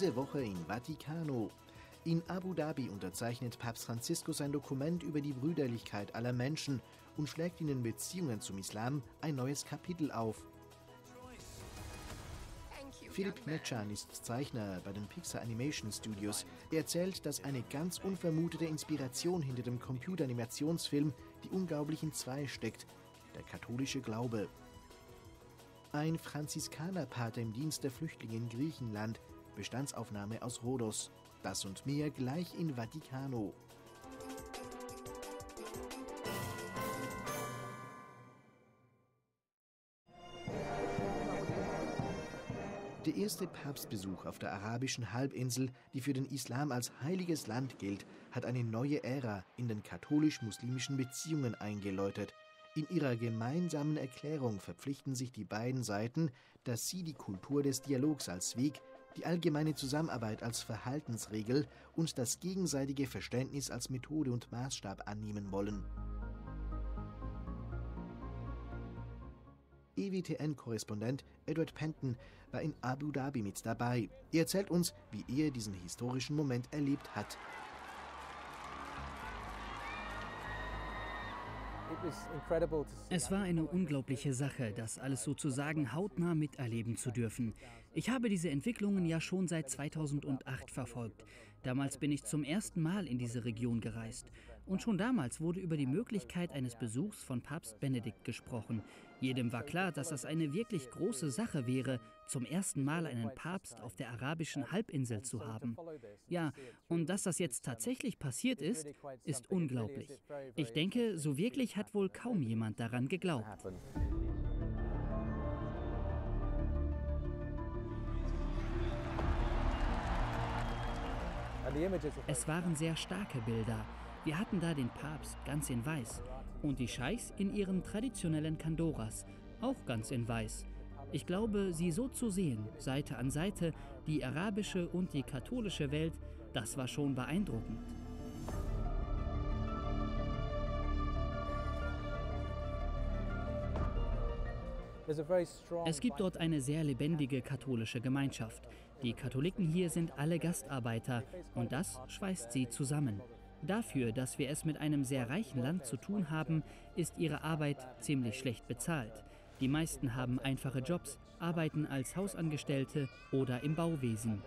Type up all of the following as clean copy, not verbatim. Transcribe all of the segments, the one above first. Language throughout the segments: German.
Diese Woche in Vatikano. In Abu Dhabi unterzeichnet Papst Franziskus ein Dokument über die Brüderlichkeit aller Menschen und schlägt ihnen Beziehungen zum Islam ein neues Kapitel auf. Philip Metschan ist Zeichner bei den Pixar Animation Studios. Er erzählt, dass eine ganz unvermutete Inspiration hinter dem Computeranimationsfilm Die Unglaublichen Zwei steckt, der katholische Glaube. Ein Franziskanerpater im Dienst der Flüchtlinge in Griechenland, Bestandsaufnahme aus Rhodos. Das und mehr gleich in Vatikano. Der erste Papstbesuch auf der arabischen Halbinsel, die für den Islam als heiliges Land gilt, hat eine neue Ära in den katholisch-muslimischen Beziehungen eingeläutet. In ihrer gemeinsamen Erklärung verpflichten sich die beiden Seiten, dass sie die Kultur des Dialogs als Weg, die allgemeine Zusammenarbeit als Verhaltensregel und das gegenseitige Verständnis als Methode und Maßstab annehmen wollen. EWTN-Korrespondent Edward Penton war in Abu Dhabi mit dabei. Er erzählt uns, wie er diesen historischen Moment erlebt hat. Es war eine unglaubliche Sache, das alles sozusagen hautnah miterleben zu dürfen. Ich habe diese Entwicklungen ja schon seit 2008 verfolgt. Damals bin ich zum ersten Mal in diese Region gereist. Und schon damals wurde über die Möglichkeit eines Besuchs von Papst Benedikt gesprochen. Jedem war klar, dass das eine wirklich große Sache wäre, zum ersten Mal einen Papst auf der arabischen Halbinsel zu haben. Ja, und dass das jetzt tatsächlich passiert ist, ist unglaublich. Ich denke, so wirklich hat wohl kaum jemand daran geglaubt. Es waren sehr starke Bilder. Wir hatten da den Papst ganz in Weiß und die Scheichs in ihren traditionellen Kandoras, auch ganz in Weiß. Ich glaube, sie so zu sehen, Seite an Seite, die arabische und die katholische Welt, das war schon beeindruckend. Es gibt dort eine sehr lebendige katholische Gemeinschaft. Die Katholiken hier sind alle Gastarbeiter und das schweißt sie zusammen. Dafür, dass wir es mit einem sehr reichen Land zu tun haben, ist ihre Arbeit ziemlich schlecht bezahlt. Die meisten haben einfache Jobs, arbeiten als Hausangestellte oder im Bauwesen.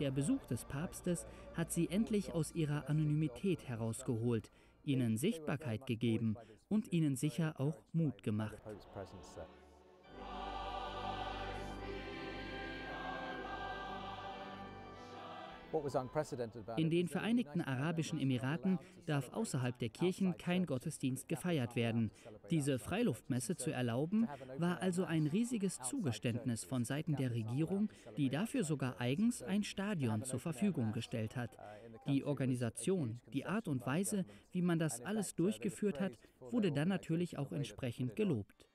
Der Besuch des Papstes hat sie endlich aus ihrer Anonymität herausgeholt, ihnen Sichtbarkeit gegeben und ihnen sicher auch Mut gemacht. In den Vereinigten Arabischen Emiraten darf außerhalb der Kirchen kein Gottesdienst gefeiert werden. Diese Freiluftmesse zu erlauben, war also ein riesiges Zugeständnis von Seiten der Regierung, die dafür sogar eigens ein Stadion zur Verfügung gestellt hat. Die Organisation, die Art und Weise, wie man das alles durchgeführt hat, wurde dann natürlich auch entsprechend gelobt.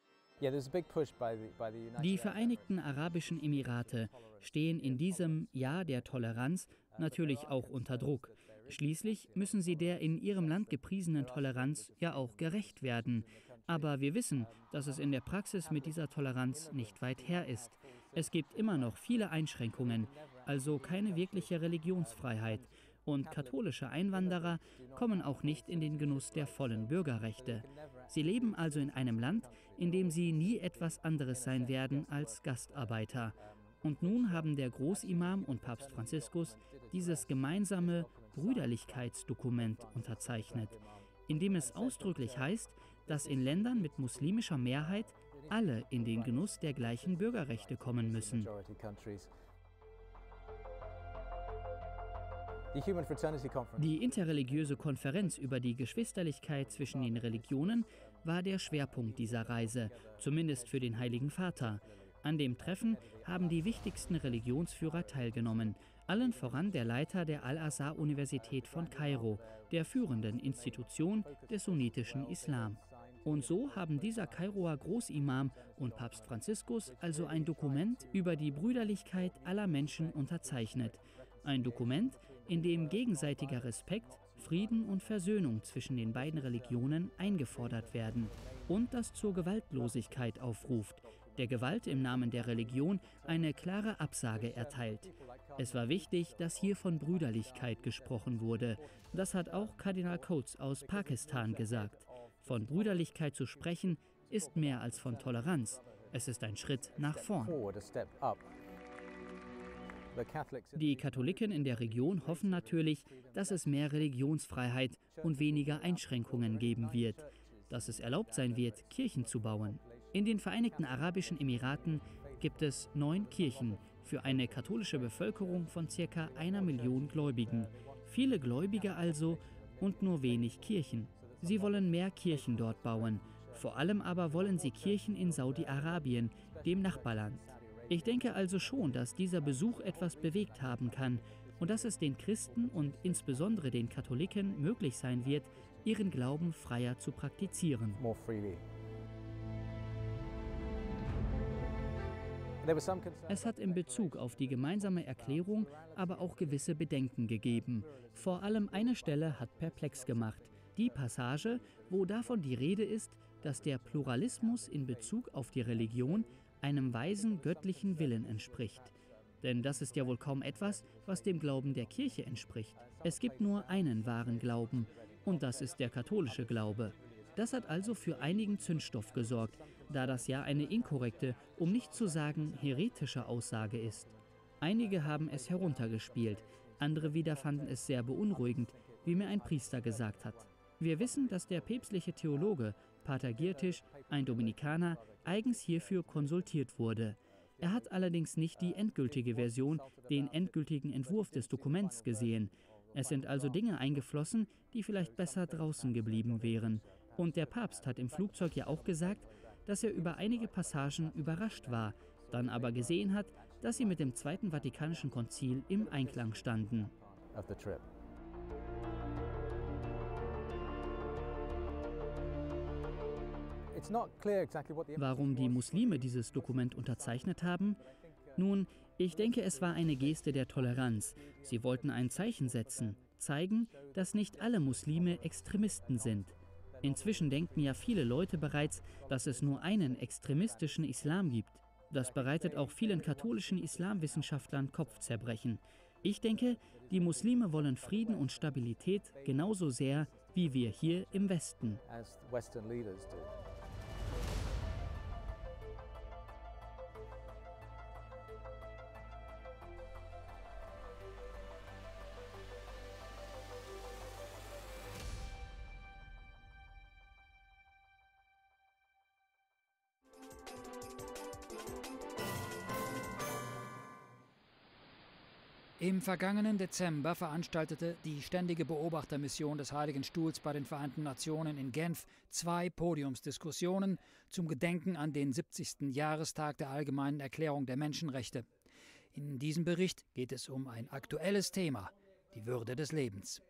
Die Vereinigten Arabischen Emirate stehen in diesem Jahr der Toleranz natürlich auch unter Druck. Schließlich müssen sie der in ihrem Land gepriesenen Toleranz ja auch gerecht werden. Aber wir wissen, dass es in der Praxis mit dieser Toleranz nicht weit her ist. Es gibt immer noch viele Einschränkungen, also keine wirkliche Religionsfreiheit. Und katholische Einwanderer kommen auch nicht in den Genuss der vollen Bürgerrechte. Sie leben also in einem Land, in dem sie nie etwas anderes sein werden als Gastarbeiter. Und nun haben der Großimam und Papst Franziskus dieses gemeinsame Brüderlichkeitsdokument unterzeichnet, in dem es ausdrücklich heißt, dass in Ländern mit muslimischer Mehrheit alle in den Genuss der gleichen Bürgerrechte kommen müssen. Die interreligiöse Konferenz über die Geschwisterlichkeit zwischen den Religionen war der Schwerpunkt dieser Reise, zumindest für den Heiligen Vater. An dem Treffen haben die wichtigsten Religionsführer teilgenommen, allen voran der Leiter der Al-Azhar-Universität von Kairo, der führenden Institution des sunnitischen Islam. Und so haben dieser Kairoer Großimam und Papst Franziskus also ein Dokument über die Brüderlichkeit aller Menschen unterzeichnet. Ein Dokument, in dem gegenseitiger Respekt, Frieden und Versöhnung zwischen den beiden Religionen eingefordert werden und das zur Gewaltlosigkeit aufruft, der Gewalt im Namen der Religion eine klare Absage erteilt. Es war wichtig, dass hier von Brüderlichkeit gesprochen wurde. Das hat auch Kardinal Coates aus Pakistan gesagt. Von Brüderlichkeit zu sprechen, ist mehr als von Toleranz. Es ist ein Schritt nach vorn. Die Katholiken in der Region hoffen natürlich, dass es mehr Religionsfreiheit und weniger Einschränkungen geben wird, dass es erlaubt sein wird, Kirchen zu bauen. In den Vereinigten Arabischen Emiraten gibt es 9 Kirchen für eine katholische Bevölkerung von ca. 1 Million Gläubigen. Viele Gläubige also und nur wenig Kirchen. Sie wollen mehr Kirchen dort bauen. Vor allem aber wollen sie Kirchen in Saudi-Arabien, dem Nachbarland. Ich denke also schon, dass dieser Besuch etwas bewegt haben kann und dass es den Christen und insbesondere den Katholiken möglich sein wird, ihren Glauben freier zu praktizieren. Es hat in Bezug auf die gemeinsame Erklärung aber auch gewisse Bedenken gegeben. Vor allem eine Stelle hat perplex gemacht. Die Passage, wo davon die Rede ist, dass der Pluralismus in Bezug auf die Religion einem weisen göttlichen Willen entspricht. Denn das ist ja wohl kaum etwas, was dem Glauben der Kirche entspricht. Es gibt nur einen wahren Glauben, und das ist der katholische Glaube. Das hat also für einigen Zündstoff gesorgt, da das ja eine inkorrekte, um nicht zu sagen heretische Aussage ist. Einige haben es heruntergespielt, andere wieder fanden es sehr beunruhigend, wie mir ein Priester gesagt hat. Wir wissen, dass der päpstliche Theologe, Pater Giertisch, ein Dominikaner, eigens hierfür konsultiert wurde. Er hat allerdings nicht die endgültige Version, den endgültigen Entwurf des Dokuments gesehen. Es sind also Dinge eingeflossen, die vielleicht besser draußen geblieben wären. Und der Papst hat im Flugzeug ja auch gesagt, dass er über einige Passagen überrascht war, dann aber gesehen hat, dass sie mit dem Zweiten Vatikanischen Konzil im Einklang standen. Warum die Muslime dieses Dokument unterzeichnet haben? Nun, ich denke, es war eine Geste der Toleranz. Sie wollten ein Zeichen setzen, zeigen, dass nicht alle Muslime Extremisten sind. Inzwischen denken ja viele Leute bereits, dass es nur einen extremistischen Islam gibt. Das bereitet auch vielen katholischen Islamwissenschaftlern Kopfzerbrechen. Ich denke, die Muslime wollen Frieden und Stabilität genauso sehr wie wir hier im Westen. Im vergangenen Dezember veranstaltete die Ständige Beobachtermission des Heiligen Stuhls bei den Vereinten Nationen in Genf 2 Podiumsdiskussionen zum Gedenken an den 70. Jahrestag der Allgemeinen Erklärung der Menschenrechte. In diesem Bericht geht es um ein aktuelles Thema, die Würde des Lebens.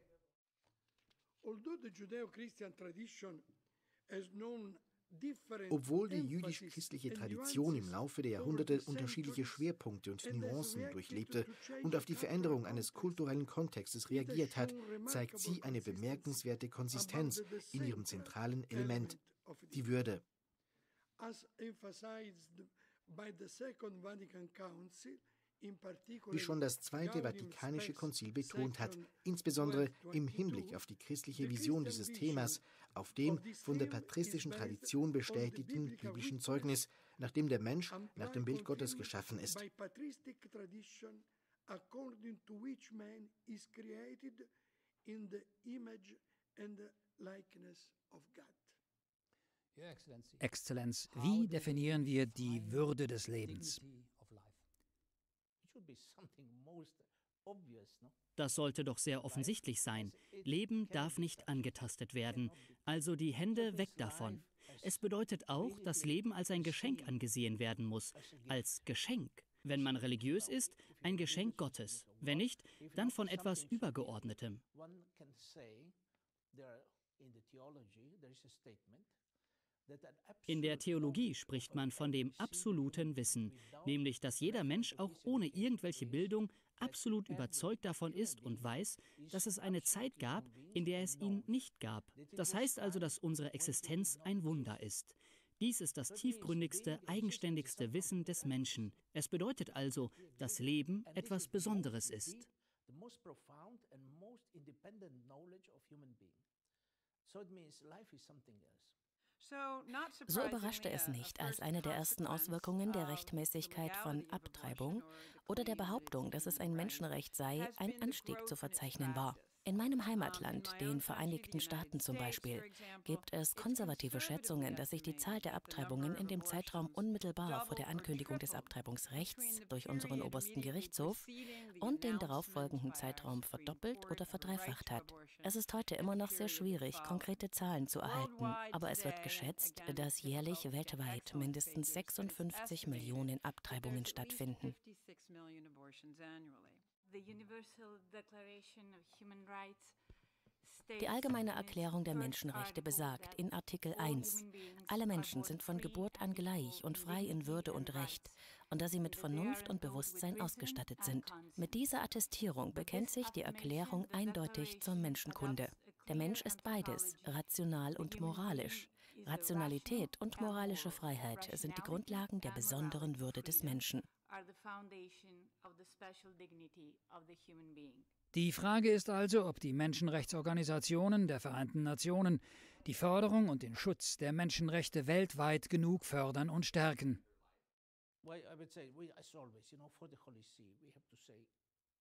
Obwohl die jüdisch-christliche Tradition im Laufe der Jahrhunderte unterschiedliche Schwerpunkte und Nuancen durchlebte und auf die Veränderung eines kulturellen Kontextes reagiert hat, zeigt sie eine bemerkenswerte Konsistenz in ihrem zentralen Element, die Würde. Wie schon das Zweite Vatikanische Konzil betont hat, insbesondere im Hinblick auf die christliche Vision dieses Themas, auf dem von der patristischen Tradition bestätigten biblischen Zeugnis, nach dem der Mensch nach dem Bild Gottes geschaffen ist. Exzellenz, wie definieren wir die Würde des Lebens? Das sollte doch sehr offensichtlich sein. Leben darf nicht angetastet werden, also die Hände weg davon. Es bedeutet auch, dass Leben als ein Geschenk angesehen werden muss, als Geschenk. Wenn man religiös ist, ein Geschenk Gottes, wenn nicht, dann von etwas Übergeordnetem. In der Theologie spricht man von dem absoluten Wissen, nämlich dass jeder Mensch auch ohne irgendwelche Bildung absolut überzeugt davon ist und weiß, dass es eine Zeit gab, in der es ihn nicht gab. Das heißt also, dass unsere Existenz ein Wunder ist. Dies ist das tiefgründigste, eigenständigste Wissen des Menschen. Es bedeutet also, dass Leben etwas Besonderes ist. So überraschte es nicht, als eine der ersten Auswirkungen der Rechtmäßigkeit von Abtreibung oder der Behauptung, dass es ein Menschenrecht sei, ein Anstieg zu verzeichnen war. In meinem Heimatland, den Vereinigten Staaten zum Beispiel, gibt es konservative Schätzungen, dass sich die Zahl der Abtreibungen in dem Zeitraum unmittelbar vor der Ankündigung des Abtreibungsrechts durch unseren obersten Gerichtshof und den darauffolgenden Zeitraum verdoppelt oder verdreifacht hat. Es ist heute immer noch sehr schwierig, konkrete Zahlen zu erhalten, aber es wird geschätzt, dass jährlich weltweit mindestens 56 Millionen Abtreibungen stattfinden. Die Allgemeine Erklärung der Menschenrechte besagt in Artikel 1, alle Menschen sind von Geburt an gleich und frei in Würde und Recht und da sie mit Vernunft und Bewusstsein ausgestattet sind. Mit dieser Attestierung bekennt sich die Erklärung eindeutig zur Menschenkunde. Der Mensch ist beides, rational und moralisch. Rationalität und moralische Freiheit sind die Grundlagen der besonderen Würde des Menschen. Die Frage ist also, ob die Menschenrechtsorganisationen der Vereinten Nationen die Förderung und den Schutz der Menschenrechte weltweit genug fördern und stärken.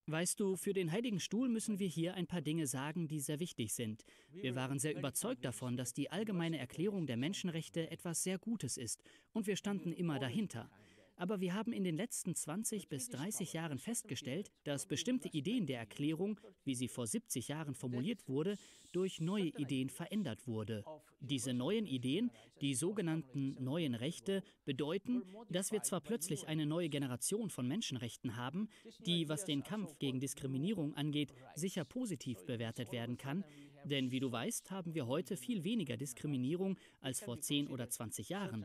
Weißt du, für den Heiligen Stuhl müssen wir hier ein paar Dinge sagen, die sehr wichtig sind. Wir waren sehr überzeugt davon, dass die Allgemeine Erklärung der Menschenrechte etwas sehr Gutes ist, und wir standen immer dahinter. Aber wir haben in den letzten 20 bis 30 Jahren festgestellt, dass bestimmte Ideen der Erklärung, wie sie vor 70 Jahren formuliert wurde, durch neue Ideen verändert wurde. Diese neuen Ideen, die sogenannten neuen Rechte, bedeuten, dass wir zwar plötzlich eine neue Generation von Menschenrechten haben, die, was den Kampf gegen Diskriminierung angeht, sicher positiv bewertet werden kann, denn wie du weißt, haben wir heute viel weniger Diskriminierung als vor 10 oder 20 Jahren.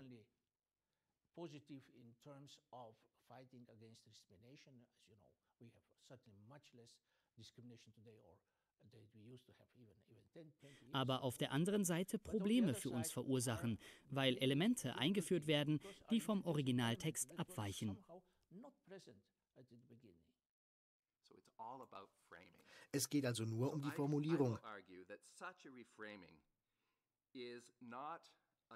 Positive in terms of fighting against discrimination. As you know, we have certainly much less discrimination today or that we used to have even 10, 20 years. Aber auf der anderen Seite Probleme für uns verursachen, weil Elemente eingeführt werden, die vom Originaltext abweichen. Es geht also nur um die Formulierung.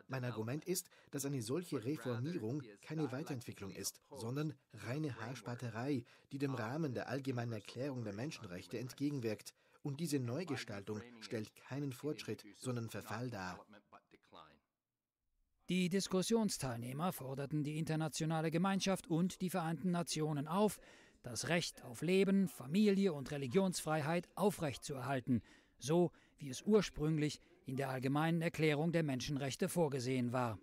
Mein Argument ist, dass eine solche Reformierung keine Weiterentwicklung ist, sondern reine Haarspalterei, die dem Rahmen der allgemeinen Erklärung der Menschenrechte entgegenwirkt. Und diese Neugestaltung stellt keinen Fortschritt, sondern Verfall dar. Die Diskussionsteilnehmer forderten die internationale Gemeinschaft und die Vereinten Nationen auf, das Recht auf Leben, Familie und Religionsfreiheit aufrechtzuerhalten, so wie es ursprünglich in der Allgemeinen Erklärung der Menschenrechte vorgesehen war.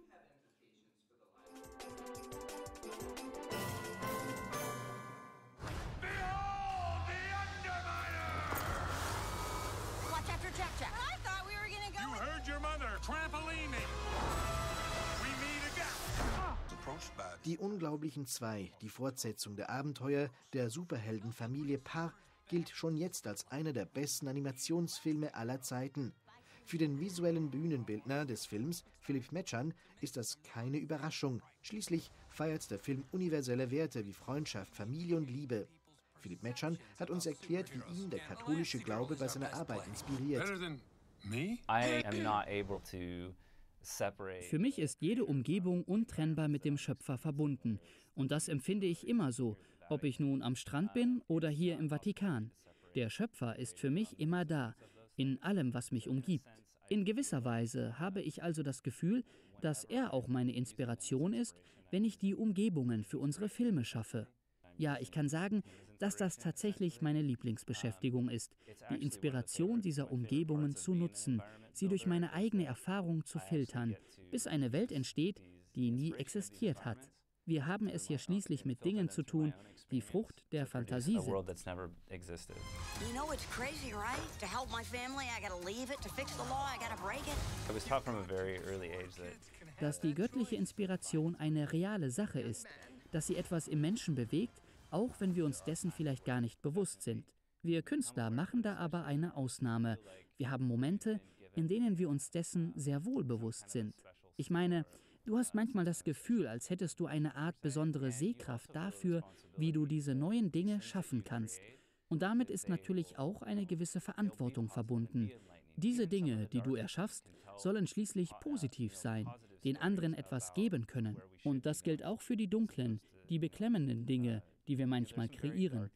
Die Unglaublichen Zwei, die Fortsetzung der Abenteuer der Superheldenfamilie Paar, gilt schon jetzt als einer der besten Animationsfilme aller Zeiten. Für den visuellen Bühnenbildner des Films, Philip Metschan, ist das keine Überraschung. Schließlich feiert der Film universelle Werte wie Freundschaft, Familie und Liebe. Philip Metschan hat uns erklärt, wie ihn der katholische Glaube bei seiner Arbeit inspiriert. Für mich ist jede Umgebung untrennbar mit dem Schöpfer verbunden. Und das empfinde ich immer so, ob ich nun am Strand bin oder hier im Vatikan. Der Schöpfer ist für mich immer da, in allem, was mich umgibt. In gewisser Weise habe ich also das Gefühl, dass er auch meine Inspiration ist, wenn ich die Umgebungen für unsere Filme schaffe. Ja, ich kann sagen, dass das tatsächlich meine Lieblingsbeschäftigung ist, die Inspiration dieser Umgebungen zu nutzen, sie durch meine eigene Erfahrung zu filtern, bis eine Welt entsteht, die nie existiert hat. Wir haben es hier schließlich mit Dingen zu tun, die Frucht der Fantasie sind. Dass die göttliche Inspiration eine reale Sache ist, dass sie etwas im Menschen bewegt, auch wenn wir uns dessen vielleicht gar nicht bewusst sind. Wir Künstler machen da aber eine Ausnahme. Wir haben Momente, in denen wir uns dessen sehr wohl bewusst sind. Ich meine, Du hast manchmal das Gefühl, als hättest du eine Art besondere Sehkraft dafür, wie du diese neuen Dinge schaffen kannst. Und damit ist natürlich auch eine gewisse Verantwortung verbunden. Diese Dinge, die du erschaffst, sollen schließlich positiv sein, den anderen etwas geben können. Und das gilt auch für die dunklen, die beklemmenden Dinge, die wir manchmal kreieren.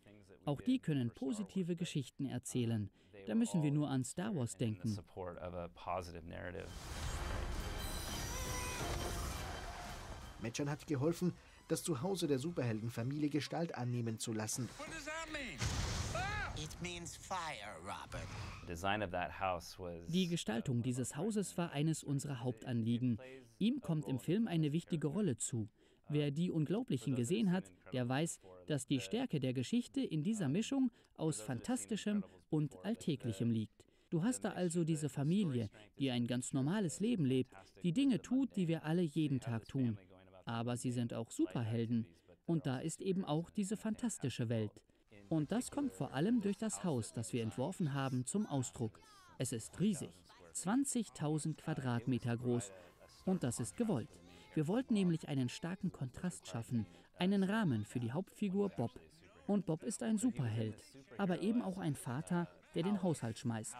Auch die können positive Geschichten erzählen. Da müssen wir nur an Star Wars denken. Metschan hat geholfen, das Zuhause der Superheldenfamilie Gestalt annehmen zu lassen. Die Gestaltung dieses Hauses war eines unserer Hauptanliegen. Ihm kommt im Film eine wichtige Rolle zu. Wer Die Unglaublichen gesehen hat, der weiß, dass die Stärke der Geschichte in dieser Mischung aus Fantastischem und Alltäglichem liegt. Du hast da also diese Familie, die ein ganz normales Leben lebt, die Dinge tut, die wir alle jeden Tag tun. Aber sie sind auch Superhelden. Und da ist eben auch diese fantastische Welt. Und das kommt vor allem durch das Haus, das wir entworfen haben, zum Ausdruck. Es ist riesig, 20.000 Quadratmeter groß. Und das ist gewollt. Wir wollten nämlich einen starken Kontrast schaffen, einen Rahmen für die Hauptfigur Bob. Und Bob ist ein Superheld, aber eben auch ein Vater, der den Haushalt schmeißt.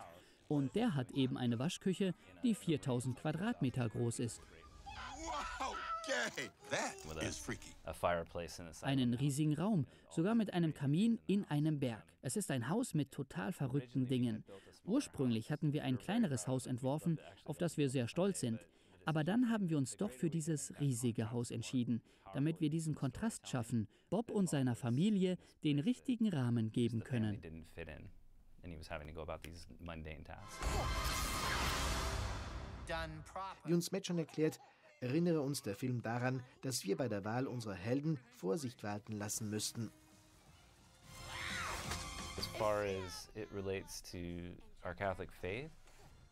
Und der hat eben eine Waschküche, die 4.000 Quadratmeter groß ist. Wow! Einen riesigen Raum, sogar mit einem Kamin in einem Berg. Es ist ein Haus mit total verrückten Dingen. Ursprünglich hatten wir ein kleineres Haus entworfen, auf das wir sehr stolz sind. Aber dann haben wir uns doch für dieses riesige Haus entschieden, damit wir diesen Kontrast schaffen, Bob und seiner Familie den richtigen Rahmen geben können. Wie uns Metschan erklärt, erinnere uns der Film daran, dass wir bei der Wahl unserer Helden Vorsicht walten lassen müssten.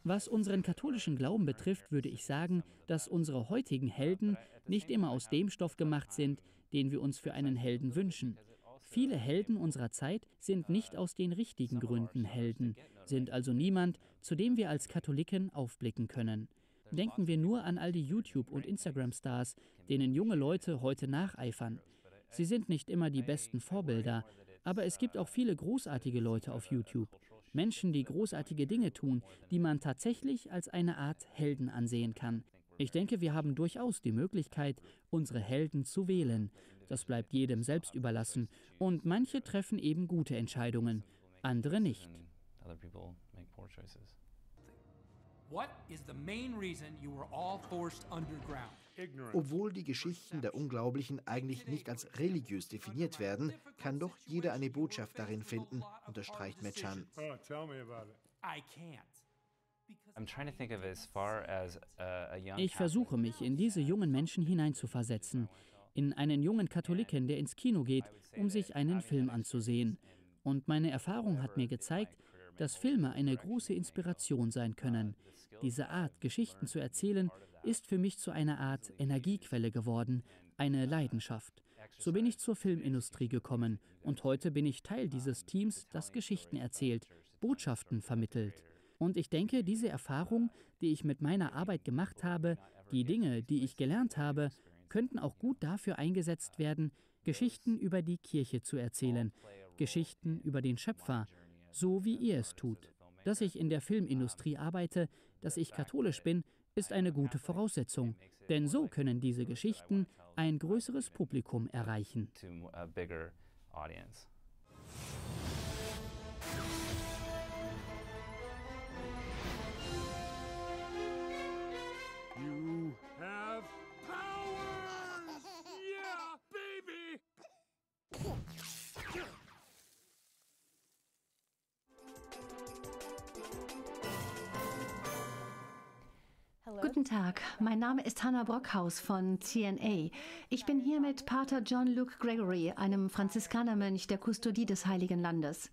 Was unseren katholischen Glauben betrifft, würde ich sagen, dass unsere heutigen Helden nicht immer aus dem Stoff gemacht sind, den wir uns für einen Helden wünschen. Viele Helden unserer Zeit sind nicht aus den richtigen Gründen Helden, sind also niemand, zu dem wir als Katholiken aufblicken können. Denken wir nur an all die YouTube- und Instagram-Stars, denen junge Leute heute nacheifern. Sie sind nicht immer die besten Vorbilder, aber es gibt auch viele großartige Leute auf YouTube. Menschen, die großartige Dinge tun, die man tatsächlich als eine Art Helden ansehen kann. Ich denke, wir haben durchaus die Möglichkeit, unsere Helden zu wählen. Das bleibt jedem selbst überlassen. Und manche treffen eben gute Entscheidungen, andere nicht. Obwohl die Geschichten der Unglaublichen eigentlich nicht als religiös definiert werden, kann doch jeder eine Botschaft darin finden, unterstreicht Metschan. Ich versuche mich, in diese jungen Menschen hineinzuversetzen, in einen jungen Katholiken, der ins Kino geht, um sich einen Film anzusehen. Und meine Erfahrung hat mir gezeigt, dass Filme eine große Inspiration sein können. Diese Art, Geschichten zu erzählen, ist für mich zu einer Art Energiequelle geworden, eine Leidenschaft. So bin ich zur Filmindustrie gekommen und heute bin ich Teil dieses Teams, das Geschichten erzählt, Botschaften vermittelt. Und ich denke, diese Erfahrung, die ich mit meiner Arbeit gemacht habe, die Dinge, die ich gelernt habe, könnten auch gut dafür eingesetzt werden, Geschichten über die Kirche zu erzählen, Geschichten über den Schöpfer, so wie ihr es tut. Dass ich in der Filmindustrie arbeite, dass ich katholisch bin, ist eine gute Voraussetzung. Denn so können diese Geschichten ein größeres Publikum erreichen. You have powers! Yeah, baby! Guten Tag, mein Name ist Hanna Brockhaus von CNA. Ich bin hier mit Pater John Luke Gregory, einem Franziskanermönch der Kustodie des Heiligen Landes.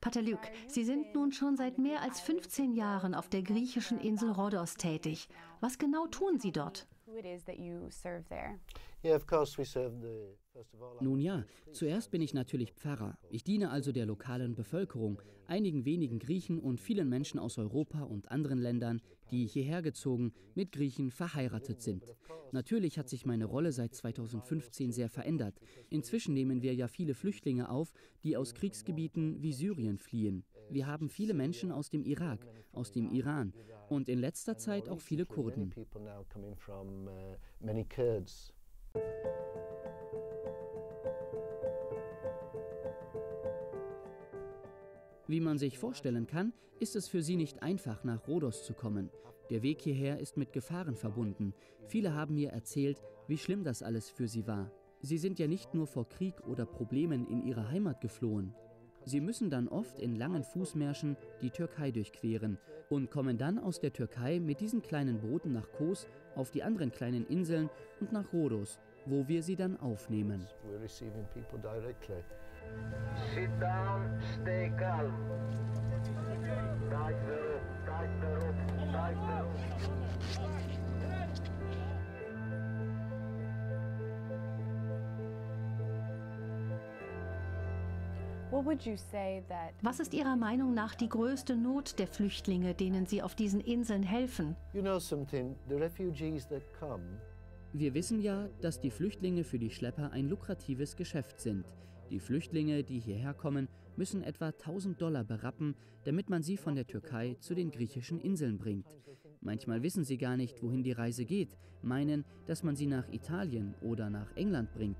Pater Luke, Sie sind nun schon seit mehr als 15 Jahren auf der griechischen Insel Rhodos tätig. Was genau tun Sie dort? Ja, Nun ja, zuerst bin ich natürlich Pfarrer. Ich diene also der lokalen Bevölkerung, einigen wenigen Griechen und vielen Menschen aus Europa und anderen Ländern, die hierher gezogen, mit Griechen verheiratet sind. Natürlich hat sich meine Rolle seit 2015 sehr verändert. Inzwischen nehmen wir ja viele Flüchtlinge auf, die aus Kriegsgebieten wie Syrien fliehen. Wir haben viele Menschen aus dem Irak, aus dem Iran und in letzter Zeit auch viele Kurden. Wie man sich vorstellen kann, ist es für sie nicht einfach, nach Rhodos zu kommen. Der Weg hierher ist mit Gefahren verbunden. Viele haben mir erzählt, wie schlimm das alles für sie war. Sie sind ja nicht nur vor Krieg oder Problemen in ihre Heimat geflohen. Sie müssen dann oft in langen Fußmärschen die Türkei durchqueren und kommen dann aus der Türkei mit diesen kleinen Booten nach Kos, auf die anderen kleinen Inseln und nach Rhodos, wo wir sie dann aufnehmen. Was ist Ihrer Meinung nach die größte Not der Flüchtlinge, denen Sie auf diesen Inseln helfen? Wir wissen ja, dass die Flüchtlinge für die Schlepper ein lukratives Geschäft sind. Die Flüchtlinge, die hierher kommen, müssen etwa 1000 Dollar berappen, damit man sie von der Türkei zu den griechischen Inseln bringt. Manchmal wissen sie gar nicht, wohin die Reise geht, meinen, dass man sie nach Italien oder nach England bringt.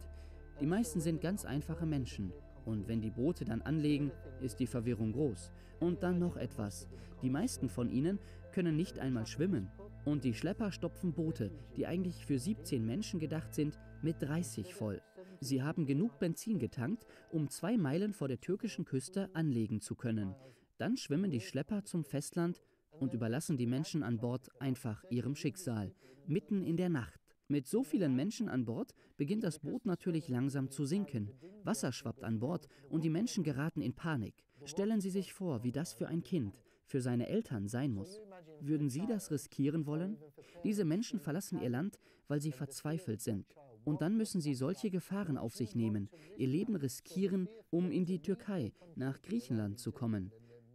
Die meisten sind ganz einfache Menschen. Und wenn die Boote dann anlegen, ist die Verwirrung groß. Und dann noch etwas. Die meisten von ihnen können nicht einmal schwimmen. Und die Schlepper stopfen Boote, die eigentlich für 17 Menschen gedacht sind, mit 30 voll. Sie haben genug Benzin getankt, um 2 Meilen vor der türkischen Küste anlegen zu können. Dann schwimmen die Schlepper zum Festland und überlassen die Menschen an Bord einfach ihrem Schicksal, mitten in der Nacht. Mit so vielen Menschen an Bord beginnt das Boot natürlich langsam zu sinken. Wasser schwappt an Bord und die Menschen geraten in Panik. Stellen Sie sich vor, wie das für ein Kind, für seine Eltern sein muss. Würden Sie das riskieren wollen? Diese Menschen verlassen ihr Land, weil sie verzweifelt sind. Und dann müssen sie solche Gefahren auf sich nehmen, ihr Leben riskieren, um in die Türkei, nach Griechenland zu kommen.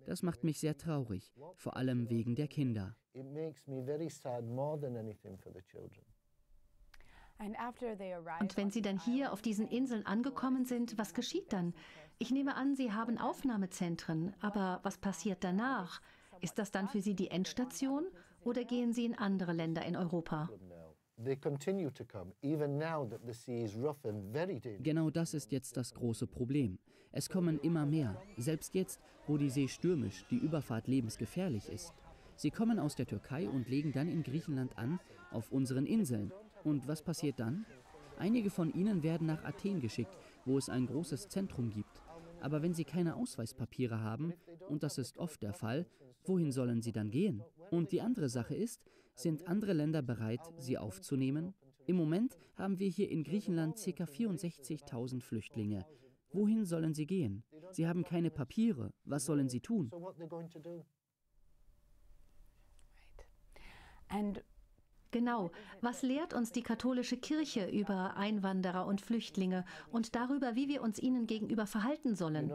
Das macht mich sehr traurig, vor allem wegen der Kinder. Und wenn Sie dann hier auf diesen Inseln angekommen sind, was geschieht dann? Ich nehme an, Sie haben Aufnahmezentren, aber was passiert danach? Ist das dann für Sie die Endstation oder gehen Sie in andere Länder in Europa? Genau das ist jetzt das große Problem. Es kommen immer mehr, selbst jetzt, wo die See stürmisch, die Überfahrt lebensgefährlich ist. Sie kommen aus der Türkei und legen dann in Griechenland an, auf unseren Inseln. Und was passiert dann? Einige von ihnen werden nach Athen geschickt, wo es ein großes Zentrum gibt. Aber wenn sie keine Ausweispapiere haben, und das ist oft der Fall, wohin sollen sie dann gehen? Und die andere Sache ist, sind andere Länder bereit, sie aufzunehmen? Im Moment haben wir hier in Griechenland ca. 64.000 Flüchtlinge. Wohin sollen sie gehen? Sie haben keine Papiere. Was sollen sie tun? Genau. Was lehrt uns die katholische Kirche über Einwanderer und Flüchtlinge und darüber, wie wir uns ihnen gegenüber verhalten sollen?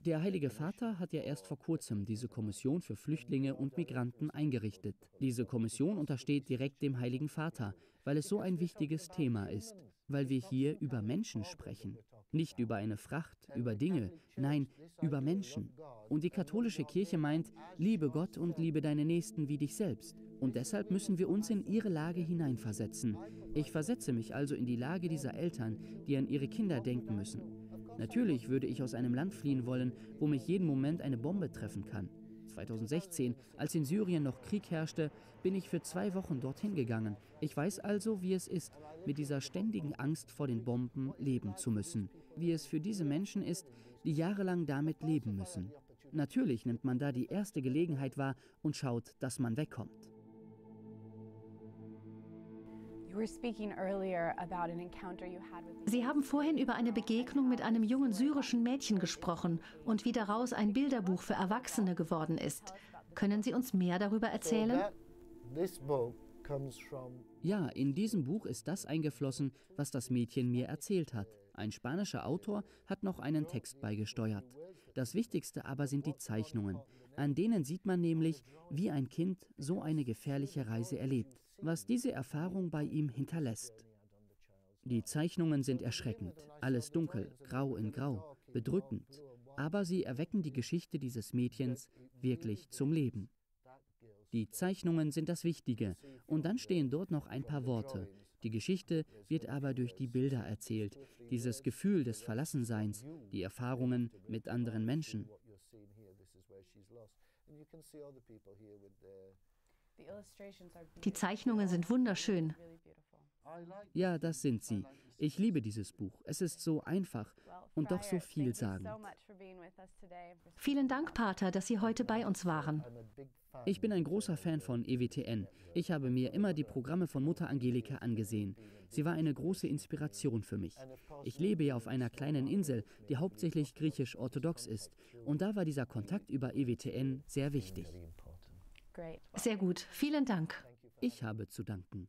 Der Heilige Vater hat ja erst vor kurzem diese Kommission für Flüchtlinge und Migranten eingerichtet. Diese Kommission untersteht direkt dem Heiligen Vater, weil es so ein wichtiges Thema ist, weil wir hier über Menschen sprechen. Nicht über eine Fracht, über Dinge, nein, über Menschen. Und die katholische Kirche meint, liebe Gott und liebe deine Nächsten wie dich selbst. Und deshalb müssen wir uns in ihre Lage hineinversetzen. Ich versetze mich also in die Lage dieser Eltern, die an ihre Kinder denken müssen. Natürlich würde ich aus einem Land fliehen wollen, wo mich jeden Moment eine Bombe treffen kann. 2016, als in Syrien noch Krieg herrschte, bin ich für 2 Wochen dorthin gegangen. Ich weiß also, wie es ist, mit dieser ständigen Angst vor den Bomben leben zu müssen. Wie es für diese Menschen ist, die jahrelang damit leben müssen. Natürlich nimmt man da die erste Gelegenheit wahr und schaut, dass man wegkommt. Sie haben vorhin über eine Begegnung mit einem jungen syrischen Mädchen gesprochen und wie daraus ein Bilderbuch für Erwachsene geworden ist. Können Sie uns mehr darüber erzählen? Ja, in diesem Buch ist das eingeflossen, was das Mädchen mir erzählt hat. Ein spanischer Autor hat noch einen Text beigesteuert. Das Wichtigste aber sind die Zeichnungen. An denen sieht man nämlich, wie ein Kind so eine gefährliche Reise erlebt, was diese Erfahrung bei ihm hinterlässt. Die Zeichnungen sind erschreckend, alles dunkel, grau in grau, bedrückend. Aber sie erwecken die Geschichte dieses Mädchens wirklich zum Leben. Die Zeichnungen sind das Wichtige, und dann stehen dort noch ein paar Worte. Die Geschichte wird aber durch die Bilder erzählt, dieses Gefühl des Verlassenseins, die Erfahrungen mit anderen Menschen. Die Zeichnungen sind wunderschön. Ja, das sind sie. Ich liebe dieses Buch. Es ist so einfach und doch so vielsagend. Vielen Dank, Pater, dass Sie heute bei uns waren. Ich bin ein großer Fan von EWTN. Ich habe mir immer die Programme von Mutter Angelika angesehen. Sie war eine große Inspiration für mich. Ich lebe ja auf einer kleinen Insel, die hauptsächlich griechisch-orthodox ist. Und da war dieser Kontakt über EWTN sehr wichtig. Sehr gut. Vielen Dank. Ich habe zu danken.